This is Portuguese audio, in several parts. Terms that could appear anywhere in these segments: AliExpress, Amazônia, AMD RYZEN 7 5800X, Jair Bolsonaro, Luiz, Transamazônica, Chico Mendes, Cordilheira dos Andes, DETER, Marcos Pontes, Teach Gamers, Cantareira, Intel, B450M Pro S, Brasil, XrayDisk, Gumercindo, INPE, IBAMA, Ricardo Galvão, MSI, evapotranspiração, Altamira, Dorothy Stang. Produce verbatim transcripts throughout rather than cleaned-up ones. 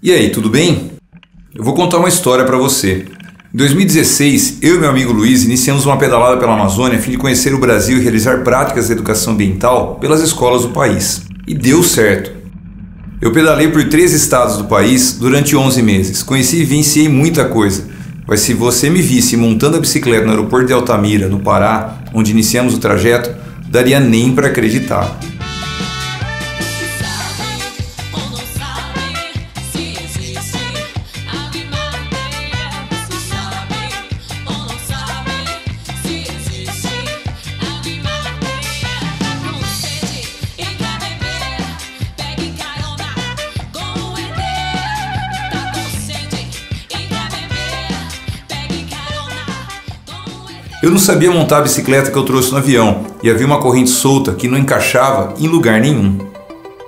E aí, tudo bem? Eu vou contar uma história para você. Em dois mil e dezesseis, eu e meu amigo Luiz iniciamos uma pedalada pela Amazônia a fim de conhecer o Brasil e realizar práticas de educação ambiental pelas escolas do país. E deu certo. Eu pedalei por três estados do país durante onze meses, conheci e vivenciei muita coisa, mas se você me visse montando a bicicleta no aeroporto de Altamira, no Pará, onde iniciamos o trajeto, daria nem para acreditar. Eu não sabia montar a bicicleta que eu trouxe no avião e havia uma corrente solta que não encaixava em lugar nenhum.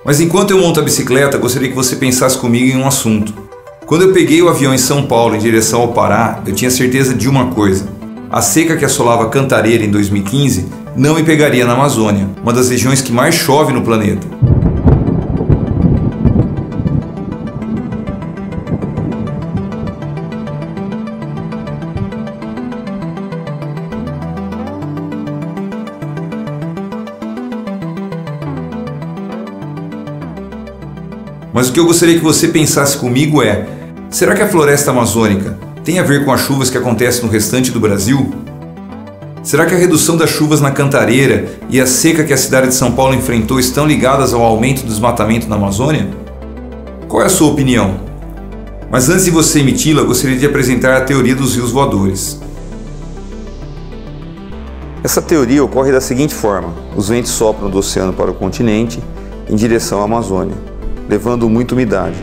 Mas enquanto eu monto a bicicleta, gostaria que você pensasse comigo em um assunto. Quando eu peguei o avião em São Paulo em direção ao Pará, eu tinha certeza de uma coisa. A seca que assolava Cantareira em dois mil e quinze não me pegaria na Amazônia, uma das regiões que mais chove no planeta. Mas o que eu gostaria que você pensasse comigo é: será que a floresta amazônica tem a ver com as chuvas que acontecem no restante do Brasil? Será que a redução das chuvas na Cantareira e a seca que a cidade de São Paulo enfrentou estão ligadas ao aumento do desmatamento na Amazônia? Qual é a sua opinião? Mas antes de você emiti-la, gostaria de apresentar a teoria dos rios voadores. Essa teoria ocorre da seguinte forma: os ventos sopram do oceano para o continente em direção à Amazônia, levando muita umidade.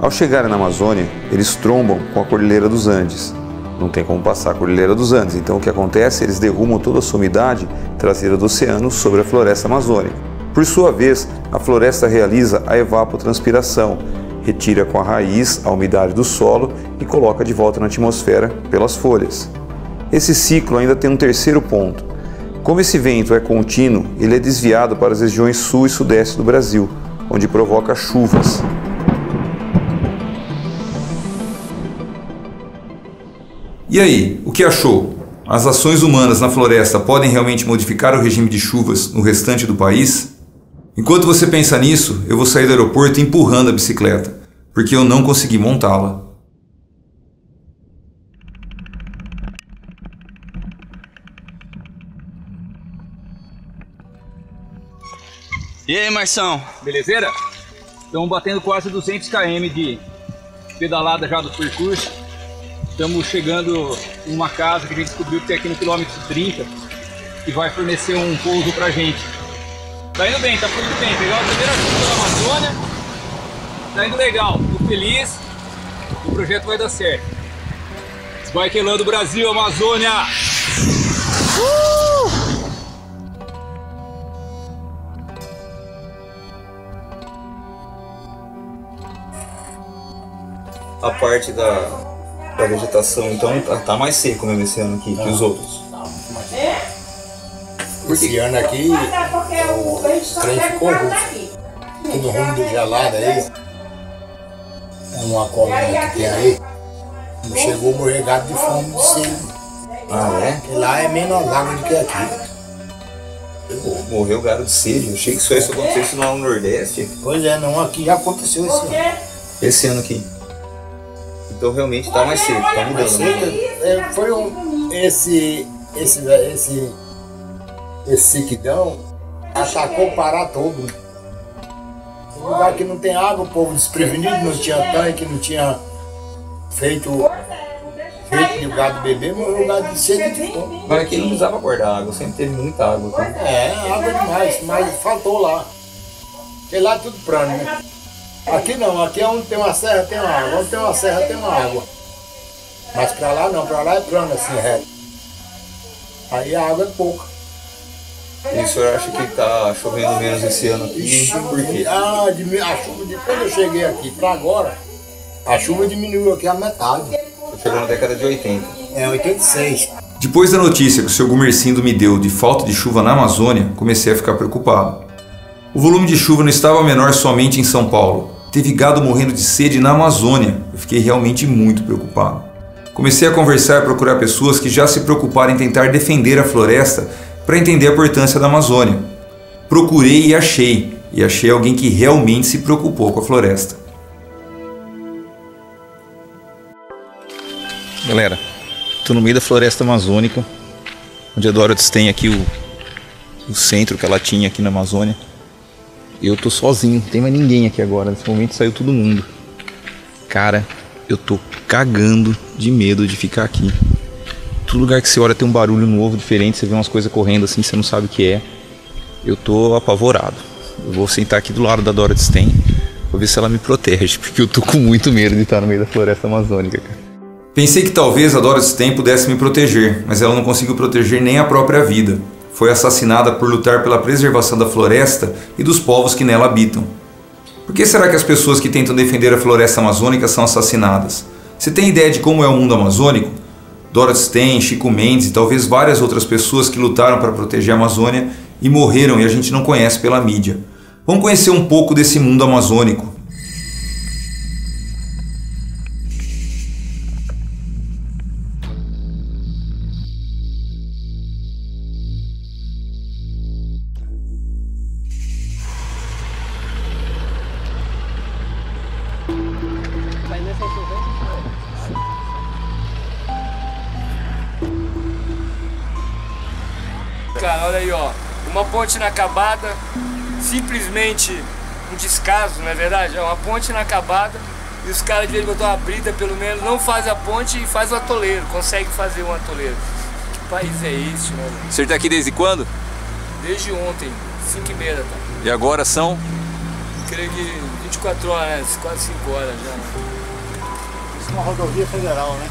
Ao chegarem na Amazônia, eles trombam com a Cordilheira dos Andes. Não tem como passar a Cordilheira dos Andes, então o que acontece? Eles derrubam toda a sua umidade trazida do oceano sobre a floresta amazônica. Por sua vez, a floresta realiza a evapotranspiração, retira com a raiz a umidade do solo e coloca de volta na atmosfera pelas folhas. Esse ciclo ainda tem um terceiro ponto. Como esse vento é contínuo, ele é desviado para as regiões sul e sudeste do Brasil, onde provoca chuvas. E aí, o que achou? As ações humanas na floresta podem realmente modificar o regime de chuvas no restante do país? Enquanto você pensa nisso, eu vou sair do aeroporto empurrando a bicicleta, porque eu não consegui montá-la. E aí, Marção, belezeira? Estamos batendo quase duzentos quilômetros de pedalada já do percurso. Estamos chegando em uma casa que a gente descobriu que tem aqui no quilômetro trinta, que vai fornecer um pouso pra gente. Tá indo bem, tá fluindo bem. Pegamos a primeira chuva da Amazônia. Tá indo legal, tô feliz. O projeto vai dar certo. Desbaikelando o Brasil, Amazônia! Uh! A parte da, da vegetação, então, tá, tá mais seco mesmo esse ano aqui, não, que os outros. Não, mas... Esse ano aqui, o trem ficou russo. Todo rumo do gelado aí. É uma colônia que tem aí. Não chegou borregado de fome de cima. Ah, é? Porque lá é menos lago do que aqui. Morreu gado de sede. Eu achei que só isso acontecesse lá no Nordeste. Pois é, não. Aqui já aconteceu esse ano. Esse ano aqui. Então realmente tá mais seco, tá mudando. Né? Foi um, esse, esse, esse, esse sequidão atacou o Pará todo. Um lugar que não tem água, o povo desprevenido, não tinha tanque, não tinha feito feito de gado beber, mas um lugar de sede de fome. Agora aqui não precisava guardar água, sempre teve muita água. Tá? É, água demais, mas faltou lá. Porque lá é tudo plano, né? Aqui não, aqui é onde tem uma serra tem uma água, onde tem uma serra tem uma água. Mas pra lá não, pra lá é plano assim, reto. Aí a água é pouca. E o senhor acha que tá chovendo menos esse ano aqui? Ixi, por quê? Ah, a chuva de quando eu cheguei aqui pra agora, a chuva diminuiu aqui a metade. Chegou na década de oitenta. É, oitenta e seis. Depois da notícia que o senhor Gumercindo me deu de falta de chuva na Amazônia, comecei a ficar preocupado. O volume de chuva não estava menor somente em São Paulo. Teve gado morrendo de sede na Amazônia. Eu fiquei realmente muito preocupado. Comecei a conversar e procurar pessoas que já se preocuparam em tentar defender a floresta para entender a importância da Amazônia. Procurei e achei, e achei alguém que realmente se preocupou com a floresta. Galera, estou no meio da floresta amazônica, onde a Dorothy Stang aqui o, o centro que ela tinha aqui na Amazônia. Eu tô sozinho, não tem mais ninguém aqui agora. Nesse momento saiu todo mundo. Cara, eu tô cagando de medo de ficar aqui. Todo lugar que você olha tem um barulho novo, diferente. Você vê umas coisas correndo assim, você não sabe o que é. Eu tô apavorado. Eu vou sentar aqui do lado da Dorothy Stang, vou ver se ela me protege, porque eu tô com muito medo de estar no meio da floresta amazônica, cara. Pensei que talvez a Dorothy Stang pudesse me proteger, mas ela não conseguiu proteger nem a própria vida. Foi assassinada por lutar pela preservação da floresta e dos povos que nela habitam. Por que será que as pessoas que tentam defender a floresta amazônica são assassinadas? Você tem ideia de como é o mundo amazônico? Dorothy Stang, Chico Mendes e talvez várias outras pessoas que lutaram para proteger a Amazônia e morreram e a gente não conhece pela mídia. Vamos conhecer um pouco desse mundo amazônico. Cara, olha aí, ó, uma ponte inacabada, simplesmente um descaso, não é verdade? É uma ponte inacabada e os caras, de vez em quando, uma brita, pelo menos, não fazem a ponte e faz o atoleiro, consegue fazer um atoleiro. Que país é esse, mano? O senhor tá aqui desde quando? Desde ontem, cinco e meia da tarde. E agora são? Creio que vinte e quatro horas, né? Quase cinco horas já. Isso é uma rodovia federal, né?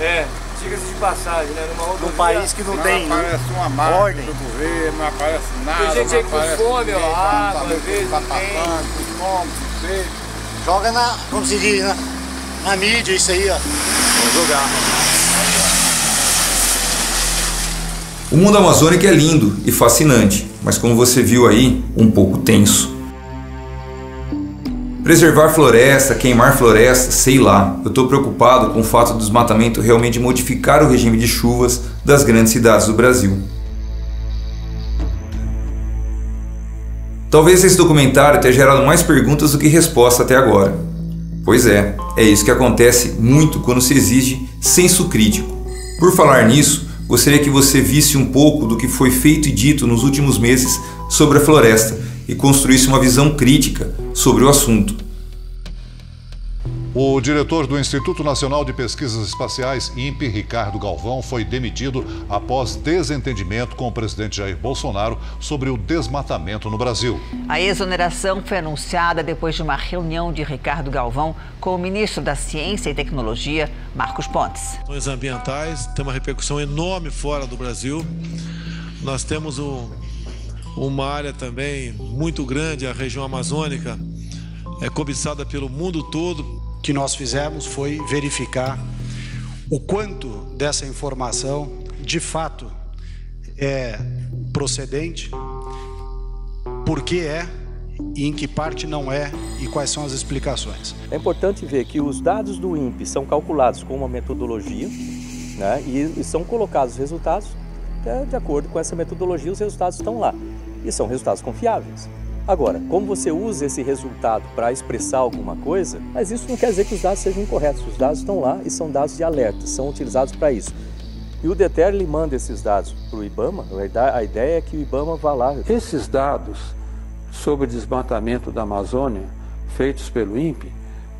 É. Diga-se de passagem, né? Numa rodovia, um país que não, não tem aparece uma marca ordem do governo, não aparece nada. Tem gente aí com fome, ó, água, vezes, tá passando, com fome, com sede. Joga na, como se diz, na, na mídia isso aí, ó. Vamos jogar. O mundo amazônico é lindo e fascinante, mas como você viu aí, um pouco tenso. Preservar floresta, queimar floresta, sei lá. Eu estou preocupado com o fato do desmatamento realmente modificar o regime de chuvas das grandes cidades do Brasil. Talvez esse documentário tenha gerado mais perguntas do que respostas até agora. Pois é, é isso que acontece muito quando se exige senso crítico. Por falar nisso, gostaria que você visse um pouco do que foi feito e dito nos últimos meses sobre a floresta e construísse uma visão crítica sobre o assunto. O diretor do Instituto Nacional de Pesquisas Espaciais, I N P E, Ricardo Galvão, foi demitido após desentendimento com o presidente Jair Bolsonaro sobre o desmatamento no Brasil. A exoneração foi anunciada depois de uma reunião de Ricardo Galvão com o ministro da Ciência e Tecnologia, Marcos Pontes. As questões ambientais têm uma repercussão enorme fora do Brasil. Nós temos um... uma área também muito grande, a região amazônica, é cobiçada pelo mundo todo. O que nós fizemos foi verificar o quanto dessa informação, de fato, é procedente, por que é e em que parte não é e quais são as explicações. É importante ver que os dados do I N P E são calculados com uma metodologia, né, e são colocados os resultados de acordo com essa metodologia, os resultados estão lá. E são resultados confiáveis. Agora, como você usa esse resultado para expressar alguma coisa, mas isso não quer dizer que os dados sejam incorretos. Os dados estão lá e são dados de alerta, são utilizados para isso. E o D E T E R lhe manda esses dados para o IBAMA, a ideia é que o IBAMA vá lá. Esses dados sobre o desmatamento da Amazônia, feitos pelo I N P E,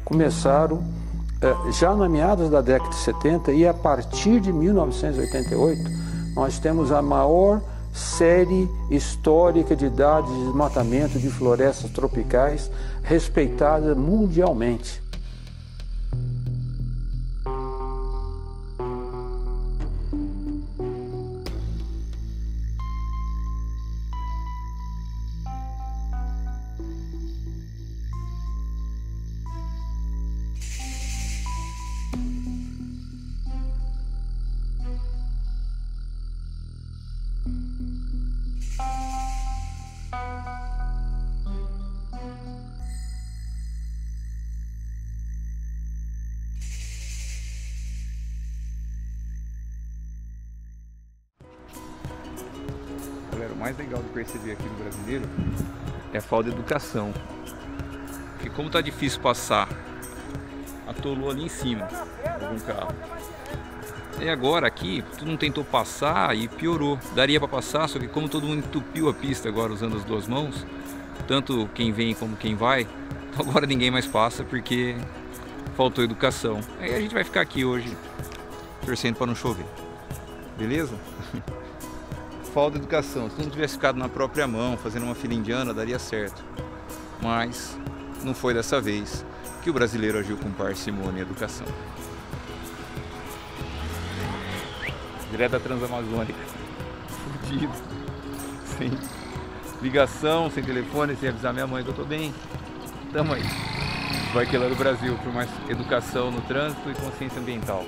começaram eh, já na meados da década de setenta e a partir de mil novecentos e oitenta e oito, nós temos a maior série histórica de dados de desmatamento de florestas tropicais respeitada mundialmente. mais legal de perceber aqui no brasileiro é a falta de educação. Porque como tá difícil passar, atolou ali em cima algum carro. E agora aqui, todo mundo tentou passar e piorou. Daria para passar, só que como todo mundo entupiu a pista agora usando as duas mãos, tanto quem vem como quem vai, agora ninguém mais passa porque faltou educação. Aí a gente vai ficar aqui hoje torcendo para não chover. Beleza? Falta de educação. Se não tivesse ficado na própria mão, fazendo uma fila indiana, daria certo. Mas não foi dessa vez que o brasileiro agiu com parcimônia e educação. Direto da Transamazônica. Fudido. Sem ligação, sem telefone, sem avisar minha mãe que eu tô bem. Tamo aí. Vai que lá no Brasil por mais educação no trânsito e consciência ambiental.